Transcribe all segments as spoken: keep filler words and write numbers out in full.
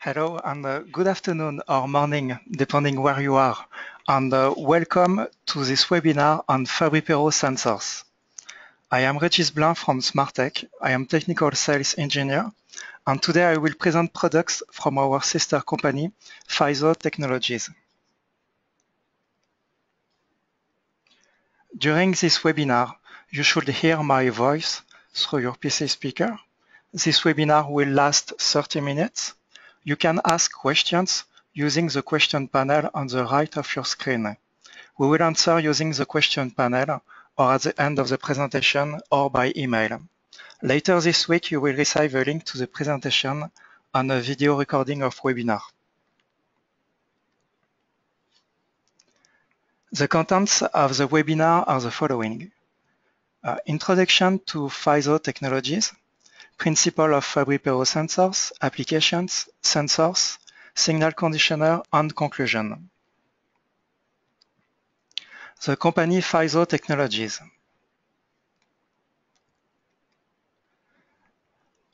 Hello and uh, good afternoon or morning, depending where you are, and uh, welcome to this webinar on Fabry-Perot sensors. I am Regis Blanc from Smartec. I am technical sales engineer, and today I will present products from our sister company, FISO Technologies. During this webinar, you should hear my voice through your P C speaker. This webinar will last thirty minutes. You can ask questions using the question panel on the right of your screen. We will answer using the question panel or at the end of the presentation or by email. Later this week, you will receive a link to the presentation and a video recording of webinar. The contents of the webinar are the following. Uh, introduction to FISO Technologies. Principle of Fabry-Perot sensors, applications, sensors, signal conditioner, and conclusion. The company FISO Technologies.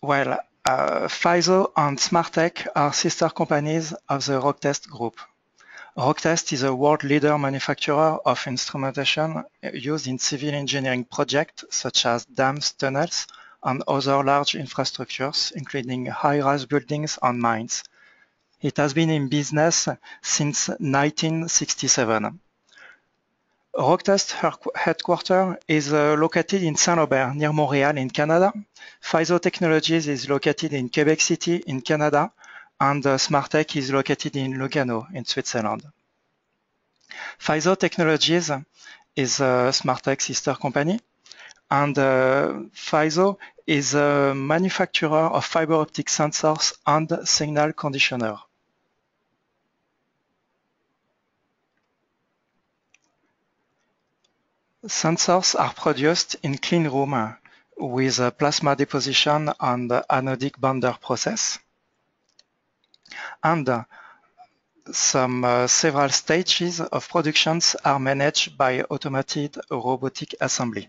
Well, uh, FISO and Smartec are sister companies of the Roctest group. Roctest is a world leader manufacturer of instrumentation used in civil engineering projects such as dams, tunnels, and other large infrastructures, including high-rise buildings and mines. It has been in business since nineteen sixty-seven. Roctest headquarters is uh, located in Saint-Aubert, near Montréal in Canada. FISO Technologies is located in Quebec City in Canada, and uh, Smartec is located in Lugano in Switzerland. FISO Technologies is uh, Smartec's sister company, and uh, FISO is a manufacturer of fiber optic sensors and signal conditioner. Sensors are produced in clean room with a plasma deposition and anodic binder process, and some uh, several stages of productions are managed by automated robotic assembly.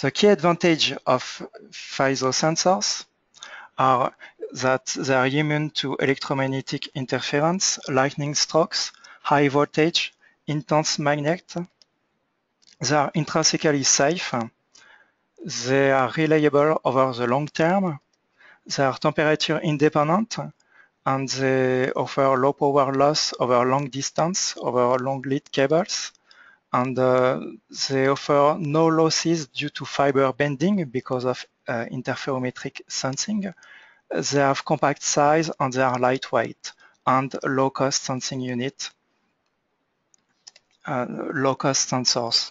The key advantage of FISO sensors are that they are immune to electromagnetic interference, lightning strokes, high voltage, intense magnet. They are intrinsically safe. They are reliable over the long term. They are temperature independent, and they offer low power loss over long distance, over long lead cables. And uh, they offer no losses due to fiber bending because of uh, interferometric sensing. They have compact size and they are lightweight and low-cost sensing unit, uh, low-cost sensors.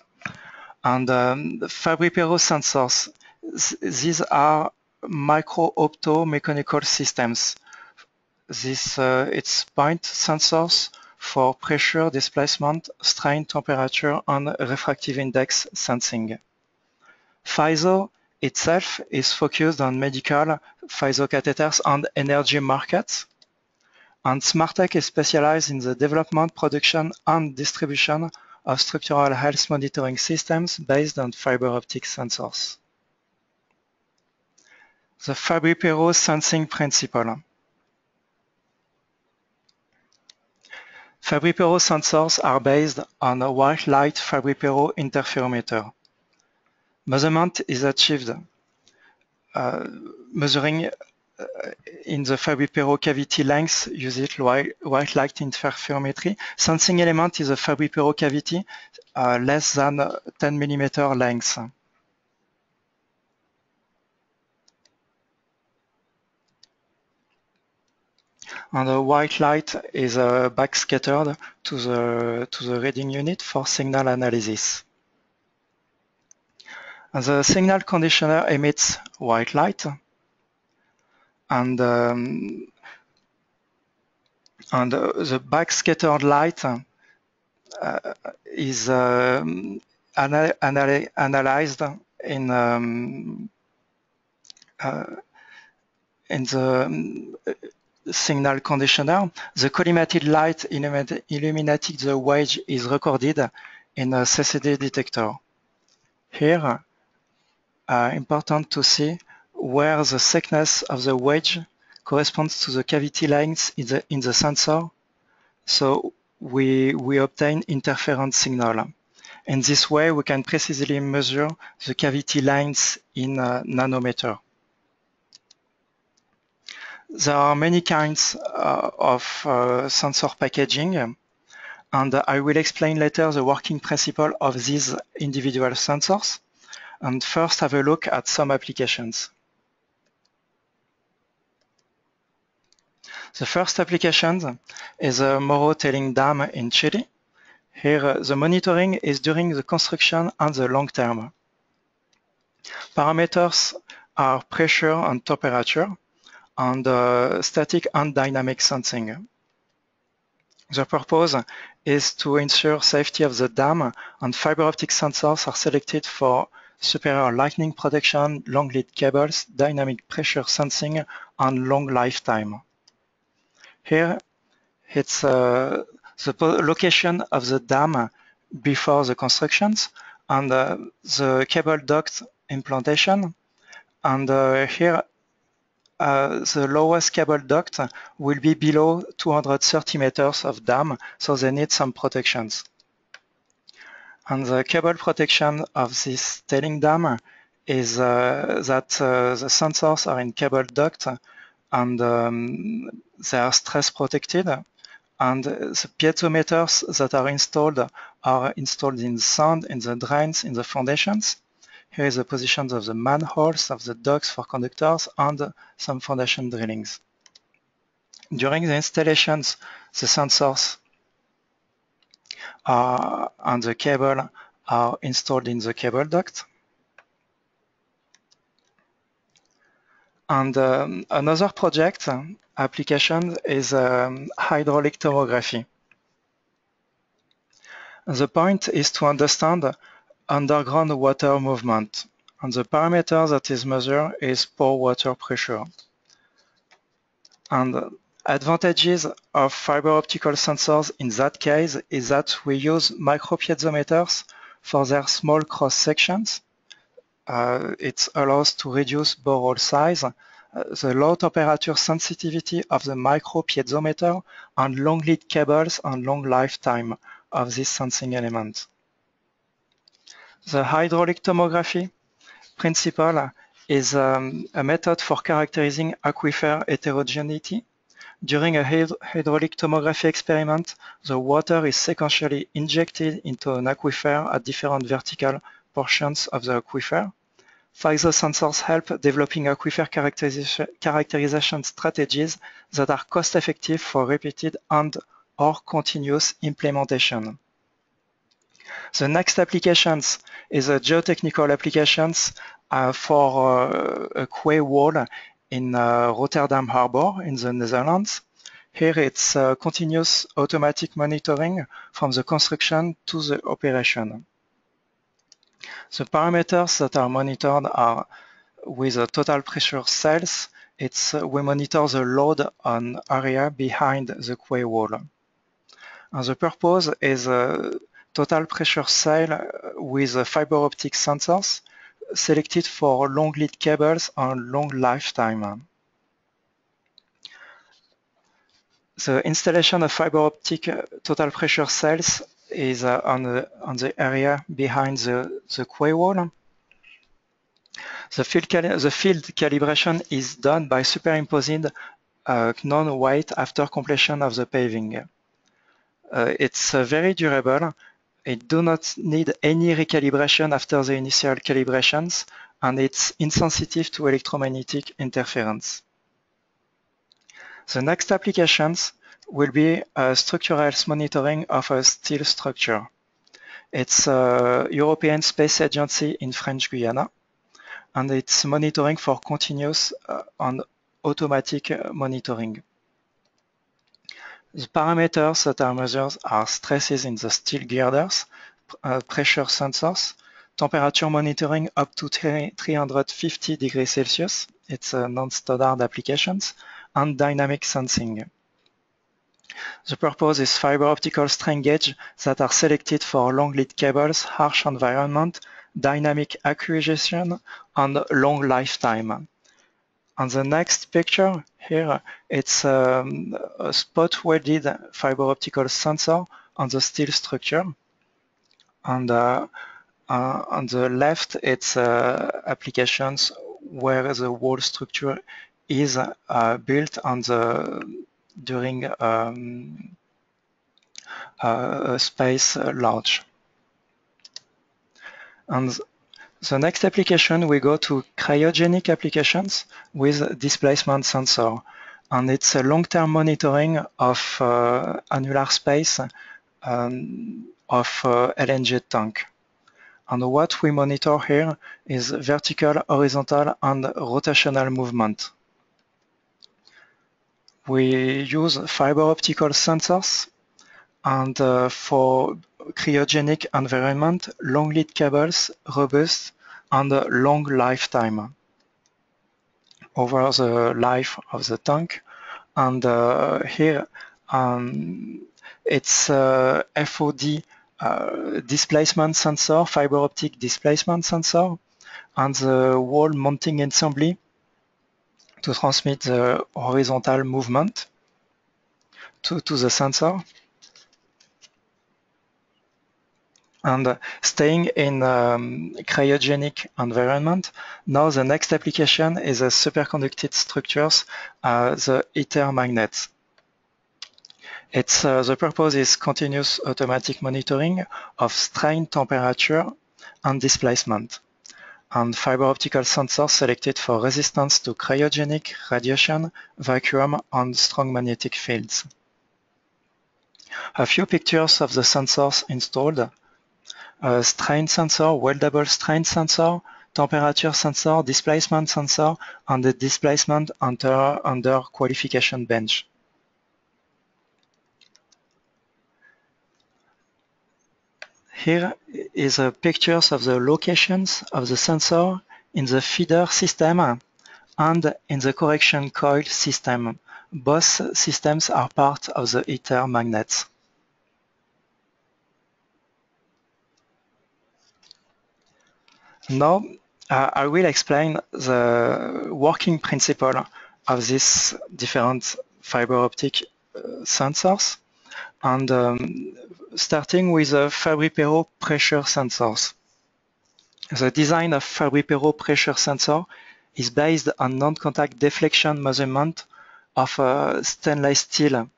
And um, Fabry-Perot sensors, these are micro-opto-mechanical systems. This, uh, it's point sensors for pressure, displacement, strain, temperature, and refractive index sensing. FISO itself is focused on medical FISO catheters and energy markets, and Smartec is specialized in the development, production, and distribution of structural health monitoring systems based on fiber optic sensors. The Fabry-Perot sensing principle. Fabry-Perot sensors are based on a white light Fabry-Perot interferometer. Measurement is achieved uh, measuring uh, in the Fabry-Perot cavity length using white light interferometry. Sensing element is a Fabry-Perot cavity uh, less than ten millimeter length. And the white light is uh, backscattered to the, to the reading unit for signal analysis. And the signal conditioner emits white light, and, um, and uh, the backscattered light uh, is uh, ana ana analyzed in um, uh, in the um, signal conditioner. The collimated light illuminating the wedge is recorded in a C C D detector. Here, uh, important to see where the thickness of the wedge corresponds to the cavity lines in the, in the sensor. So we, we obtain interference signal. And this way we can precisely measure the cavity lines in a nanometer. There are many kinds uh, of uh, sensor packaging, and I will explain later the working principle of these individual sensors. And first have a look at some applications. The first application is the Moro Tailing Dam in Chile. Here the monitoring is during the construction and the long term. Parameters are pressure and temperature, and uh, static and dynamic sensing. The purpose is to ensure safety of the dam, and fiber optic sensors are selected for superior lightning protection, long lead cables, dynamic pressure sensing, and long lifetime. Here it's uh, the location of the dam before the constructions, and uh, the cable duct implantation, and uh, here Uh, the lowest cable duct will be below two hundred thirty meters of dam, so they need some protections. And the cable protection of this tailing dam is uh, that uh, the sensors are in cable duct, and um, they are stress protected, and the piezometers that are installed are installed in sand, in the drains, in the foundations. Here is the positions of the manholes, of the ducts for conductors, and some foundation drillings. During the installations, the sensors are, and the cable are installed in the cable duct. And um, another project application is um, hydraulic tomography. The point is to understand underground water movement, and the parameter that is measured is pore water pressure. And advantages of fiber optical sensors in that case is that we use micropiezometers for their small cross sections. Uh, it allows to reduce borehole size, uh, the low temperature sensitivity of the micropiezometer, and long lead cables and long lifetime of this sensing element. The hydraulic tomography principle is um, a method for characterizing aquifer heterogeneity. During a hydraulic tomography experiment, the water is sequentially injected into an aquifer at different vertical portions of the aquifer. FISO sensors help developing aquifer characterization, characterization strategies that are cost-effective for repeated and or continuous implementation. The next applications is a geotechnical applications uh, for uh, a quay wall in uh, Rotterdam Harbour in the Netherlands. Here it's uh, continuous automatic monitoring from the construction to the operation. The parameters that are monitored are with the total pressure cells. It's, uh, we monitor the load on area behind the quay wall. And the purpose is uh, total pressure cell with fiber optic sensors selected for long lead cables and long lifetime. The installation of fiber optic total pressure cells is on the, on the area behind the, the quay wall. The field, cali the field calibration is done by superimposing uh, known weight after completion of the paving. Uh, it's uh, very durable. It does not need any recalibration after the initial calibrations, and it's insensitive to electromagnetic interference. The next applications will be uh, structural monitoring of a steel structure. It's uh, European Space Agency in French Guiana, and it's monitoring for continuous uh, and automatic monitoring. The parameters that are measured are stresses in the steel girders, uh, pressure sensors, temperature monitoring up to three hundred fifty degrees Celsius, it's uh, non-standard applications, and dynamic sensing. The purpose is fiber optical strain gauge that are selected for long lead cables, harsh environment, dynamic acquisition, and long lifetime. On the next picture here, it's um, a spot welded fiber optical sensor on the steel structure. And uh, uh, on the left, it's uh, applications where the wall structure is uh, built on the during um, uh, space launch. And the next application, we go to cryogenic applications with displacement sensor, and it's a long-term monitoring of uh, annular space um, of uh, L N G tank. And what we monitor here is vertical, horizontal, and rotational movement. We use fiber optical sensors, and uh, for cryogenic environment, long lead cables, robust, and a long lifetime over the life of the tank. And uh, here um, it's uh, F O D uh, displacement sensor, fiber optic displacement sensor, and the wall mounting assembly to transmit the horizontal movement to, to the sensor. And staying in um, cryogenic environment, now the next application is a superconducted structures, uh, the ITER magnets. It's, uh, the purpose is continuous automatic monitoring of strain, temperature, and displacement. And fiber optical sensors selected for resistance to cryogenic radiation, vacuum, and strong magnetic fields. A few pictures of the sensors installed. Uh, strain sensor, weldable strain sensor, temperature sensor, displacement sensor, and the displacement under, under qualification bench. Here is a pictures of the locations of the sensor in the feeder system and in the correction coil system. Both systems are part of the ITER magnets. Now, uh, I will explain the working principle of these different fiber optic uh, sensors, and um, starting with the Fabry-Perot pressure sensors. The design of Fabry-Perot pressure sensor is based on non-contact deflection measurement of a stainless steel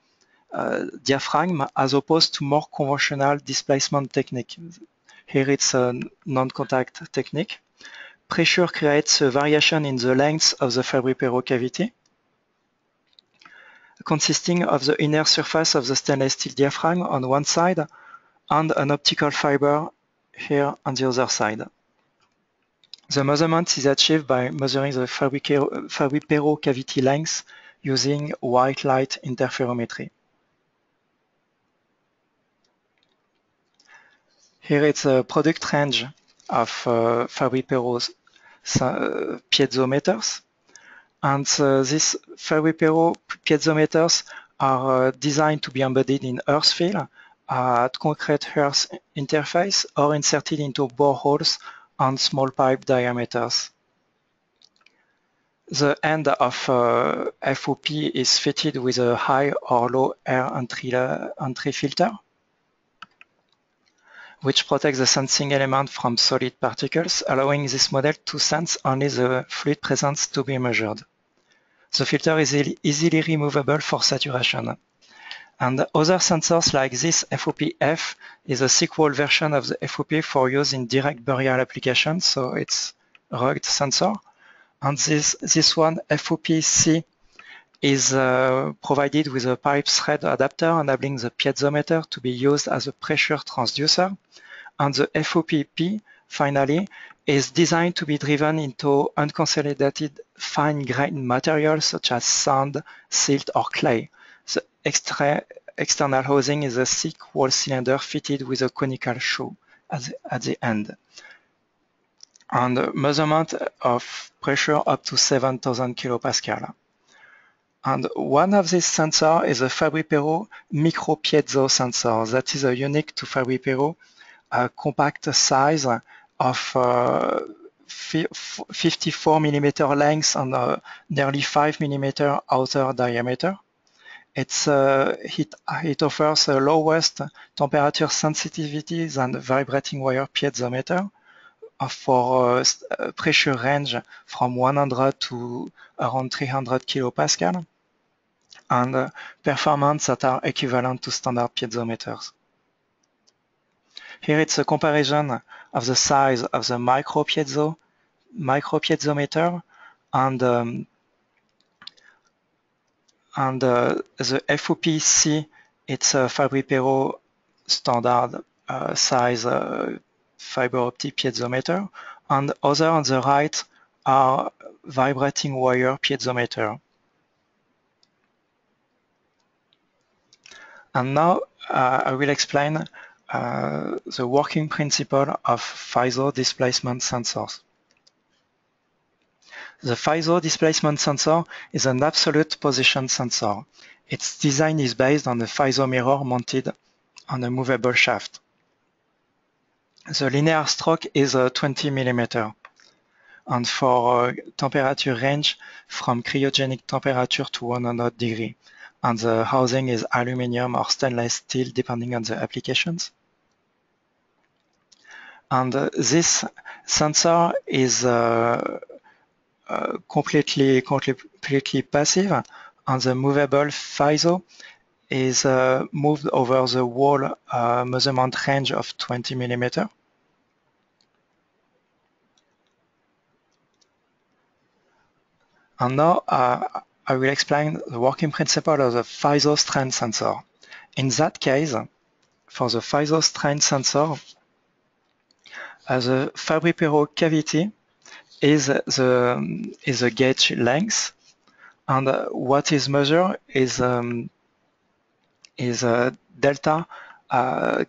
uh, diaphragm, as opposed to more conventional displacement technique. Here it's a non-contact technique. Pressure creates a variation in the length of the Fabry-Perot cavity, consisting of the inner surface of the stainless steel diaphragm on one side and an optical fiber here on the other side. The measurement is achieved by measuring the Fabry-Perot cavity length using white light interferometry. Here it's a product range of uh, Fabry-Perot uh, piezometers, and uh, these Fabry-Perot piezometers are uh, designed to be embedded in earth field uh, at concrete earth interface or inserted into boreholes and small pipe diameters. The end of uh, F O P is fitted with a high or low air entry, entry filter, which protects the sensing element from solid particles, allowing this model to sense only the fluid presence to be measured. The filter is easily removable for saturation. And other sensors like this F O P F is a sequel version of the F O P for use in direct burial applications, so it's a rugged sensor. And this, this one, F O P C, is uh, provided with a pipe thread adapter enabling the piezometer to be used as a pressure transducer. And the F O P P, finally, is designed to be driven into unconsolidated fine-grained materials such as sand, silt, or clay. The extra external housing is a thick wall cylinder fitted with a conical shoe at the, at the end. And the measurement of pressure up to seven thousand kilopascal. And one of these sensors is a Fabry-Perot micropiezo sensor that is uh, unique to Fabry-Perot uh, compact size of uh, fifty-four millimeter length and uh, nearly five millimeter outer diameter. It's, uh, it, it offers a lowest temperature sensitivity than vibrating wire piezometer for a pressure range from one hundred to around three hundred kilopascal, and uh, performance that are equivalent to standard piezometers. Here it's a comparison of the size of the micro piezo, micro piezometer and, um, and uh, the F O P C, it's a Fabry-Perot standard uh, size uh, fiber optic piezometer, and other on the right are vibrating wire piezometer. And now uh, I will explain Uh, the working principle of FISO displacement sensors. The FISO displacement sensor is an absolute position sensor. Its design is based on a FISO mirror mounted on a movable shaft. The linear stroke is uh, twenty millimeters, and for uh, temperature range from cryogenic temperature to one hundred degrees. And the housing is aluminium or stainless steel, depending on the applications. And uh, this sensor is uh, uh, completely, completely passive, and the movable FISO is uh, moved over the wall uh, measurement range of twenty millimeters. And now, uh, I will explain the working principle of the FISO strain sensor. In that case, for the FISO strain sensor, uh, the Fabry-Perot cavity is the, is the gauge length, and uh, what is measured is um, is uh, delta uh,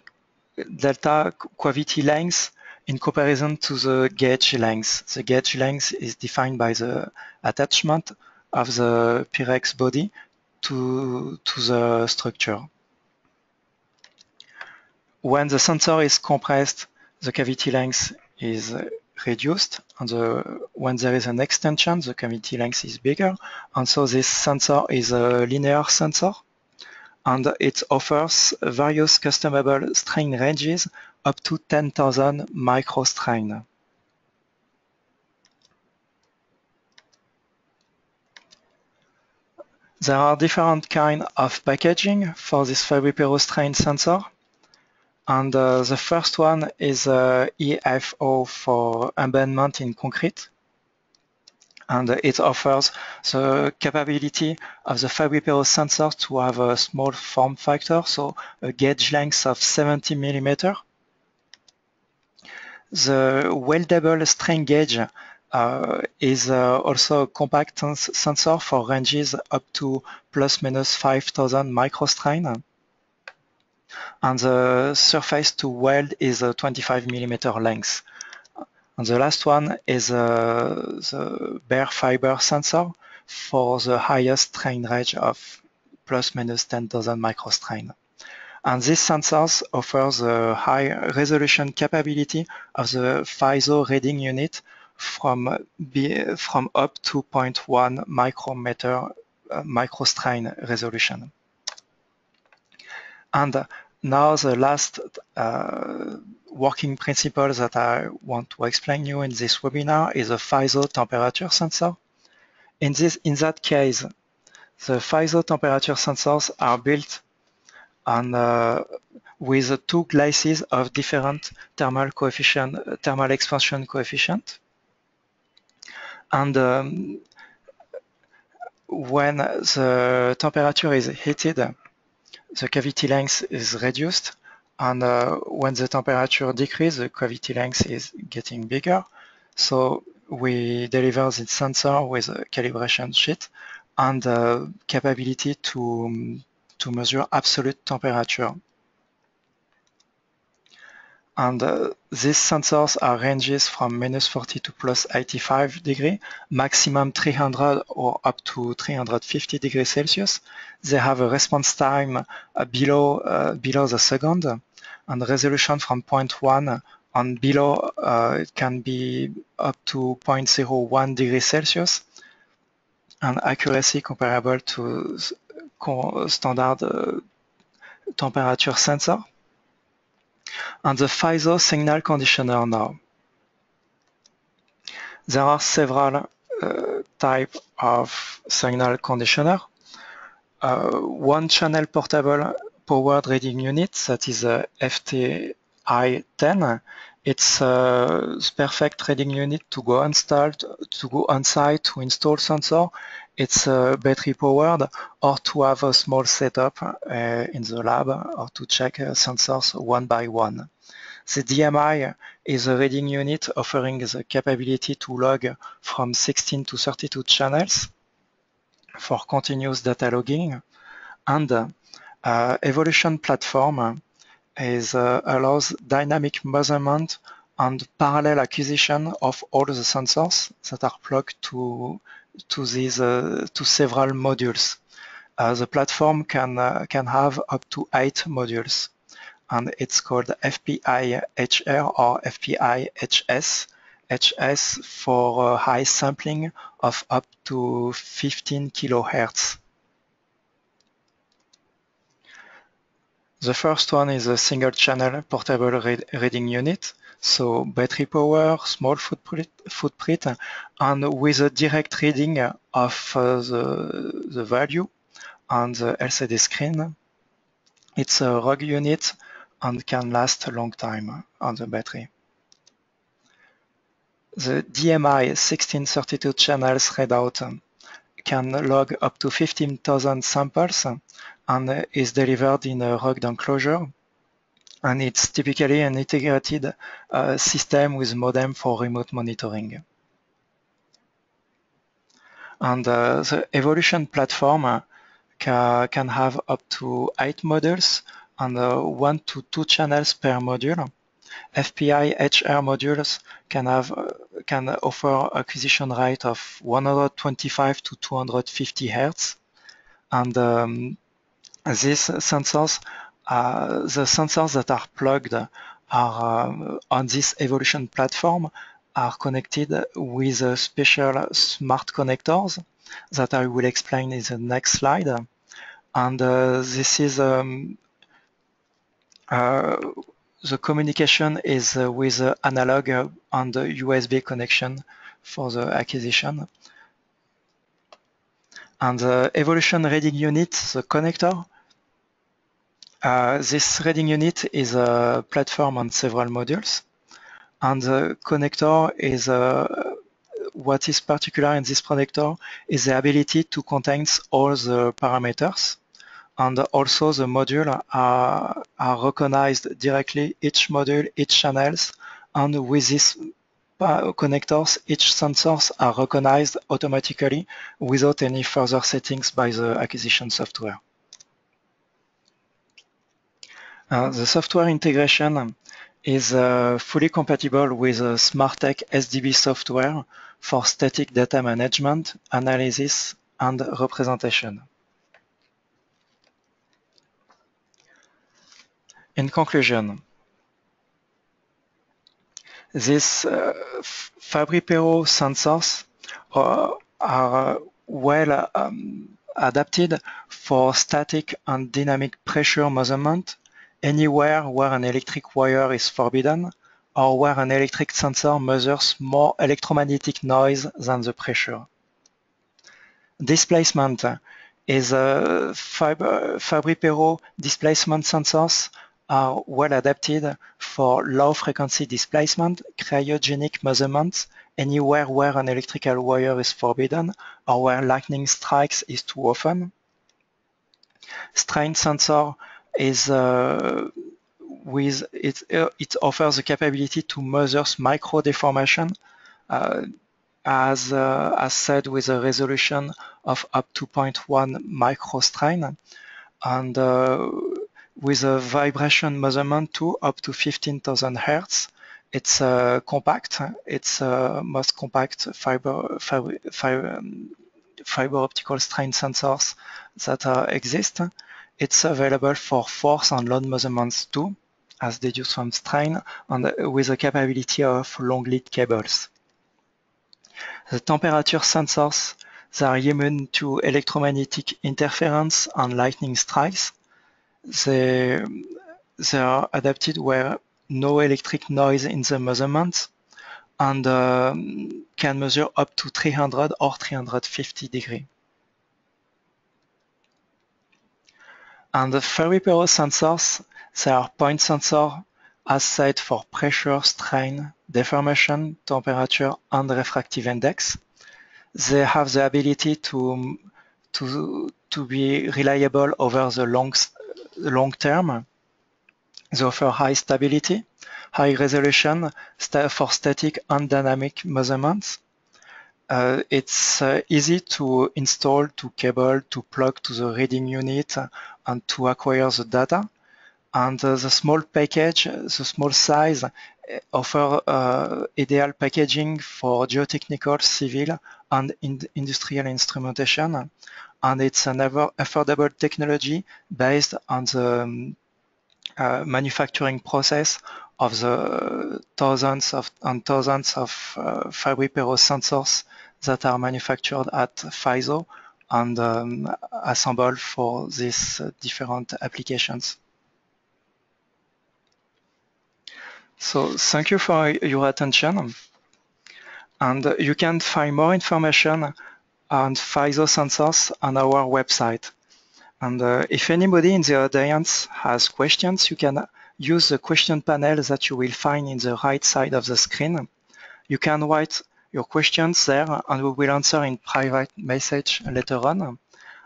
delta cavity length in comparison to the gauge length. The gauge length is defined by the attachment of the Pyrex body to, to the structure. When the sensor is compressed, the cavity length is reduced, and the, when there is an extension, the cavity length is bigger, and so this sensor is a linear sensor, and it offers various customizable strain ranges up to ten thousand microstrain. There are different kinds of packaging for this Fabry-Perot strain sensor, and uh, the first one is uh, E F O for embedment in concrete, and uh, it offers the capability of the Fabry-Perot sensor to have a small form factor, so a gauge length of seventy millimeters. The weldable strain gauge Uh, is uh, also a compact sensor for ranges up to plus minus five thousand microstrain, and the surface to weld is a twenty-five millimeter length. And the last one is uh, the bare fiber sensor for the highest strain range of plus minus ten thousand microstrain. And these sensors offer the high resolution capability of the FISO reading unit From, from up to zero point one micrometer uh, microstrain resolution. And now the last uh, working principle that I want to explain you in this webinar is a FISO temperature sensor. In, this, in that case, the FISO temperature sensors are built on uh, with two glasses of different thermal coefficient, thermal expansion coefficient. And um, when the temperature is heated, the cavity length is reduced, and uh, when the temperature decreases, the cavity length is getting bigger. So we deliver this sensor with a calibration sheet and the capability to, to measure absolute temperature. And uh, these sensors are ranges from minus forty to plus eighty-five degrees, maximum three hundred or up to three hundred fifty degrees Celsius. They have a response time uh, below, uh, below the second, and resolution from zero point one and below uh, it can be up to zero point zero one degrees Celsius, and accuracy comparable to standard uh, temperature sensor. And the FISO signal conditioner now. There are several uh, types of signal conditioner. Uh, one channel portable powered reading unit, that is a F T I ten. It's a perfect reading unit to go installed, to go on site to install sensor. It's uh, battery powered, or to have a small setup uh, in the lab, or to check uh, sensors one by one. The D M I is a reading unit offering the capability to log from sixteen to thirty-two channels for continuous data logging. And uh, Evolution platform is, uh, allows dynamic measurement and parallel acquisition of all the sensors that are plugged to to these uh, to several modules. Uh, the platform can uh, can have up to eight modules, and it's called F P I H R or F P I H S. H S for uh, high sampling of up to fifteen kilohertz. The first one is a single channel portable read reading unit. So battery power, small footprint, footprint, and with a direct reading of uh, the, the value on the L C D screen. It's a R O G unit and can last a long time on the battery. The D M I sixteen thirty-two channels readout can log up to fifteen thousand samples and is delivered in a R O G enclosure. And it's typically an integrated uh, system with modem for remote monitoring. And uh, the Evolution platform uh, ca can have up to eight modules and uh, one to two channels per module. F P I H R modules can have uh, can offer acquisition rate of one hundred twenty-five to two hundred fifty hertz, and um, these sensors. Uh, the sensors that are plugged are um, on this Evolution platform are connected with uh, special smart connectors that I will explain in the next slide. And uh, this is um, uh, the communication is uh, with uh, analog and U S B connection for the acquisition. And the Evolution reading unit, the connector. Uh, this reading unit is a platform on several modules, and the connector is a, what is particular in this connector is the ability to contain all the parameters, and also the module are, are recognized directly, each module, each channels, and with these connectors each sensors are recognized automatically without any further settings by the acquisition software. Uh, the software integration is uh, fully compatible with uh, Smartec S D B software for static data management, analysis, and representation. In conclusion, these uh, Fabry-Perot sensors uh, are well um, adapted for static and dynamic pressure measurement anywhere where an electric wire is forbidden or where an electric sensor measures more electromagnetic noise than the pressure. Displacement is a Fabry-Perot displacement sensors are well adapted for low frequency displacement, cryogenic measurements anywhere where an electrical wire is forbidden or where lightning strikes is too often. Strain sensor is uh, with it, it offers the capability to measure micro deformation, uh, as uh, as said, with a resolution of up to zero point one microstrain, and uh, with a vibration measurement to up to fifteen thousand hertz. It's uh, compact. It's uh, most compact fiber fiber fiber, um, fiber optical strain sensors that uh, exist. It's available for force and load measurements too, as deduced from strain and with the capability of long lead cables. The temperature sensors they are immune to electromagnetic interference and lightning strikes. They, they are adapted where no electric noise in the measurement and uh, can measure up to three hundred or three hundred fifty degrees. And the Fabry-Perot sensors, they are point sensors as set for pressure, strain, deformation, temperature, and refractive index. They have the ability to, to, to be reliable over the long, long term. They offer high stability, high resolution st for static and dynamic measurements. Uh, it's uh, easy to install, to cable, to plug to the reading unit, and to acquire the data. And uh, the small package, the small size, offer uh, ideal packaging for geotechnical, civil, and in industrial instrumentation. And it's an affordable technology based on the um, uh, manufacturing process of the thousands of, and thousands of uh, Fabry-Perot sensors that are manufactured at FISO and um, assembled for these uh, different applications. So thank you for your attention, and you can find more information on FISO sensors on our website. And uh, if anybody in the audience has questions, you can use the question panel that you will find in the right side of the screen. You can write your questions there and we will answer in private message later on.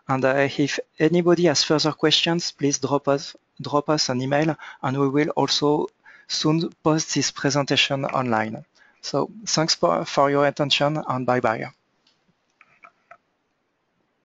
And uh, if anybody has further questions, please drop us, drop us an email, and we will also soon post this presentation online. So thanks for, for your attention, and bye-bye.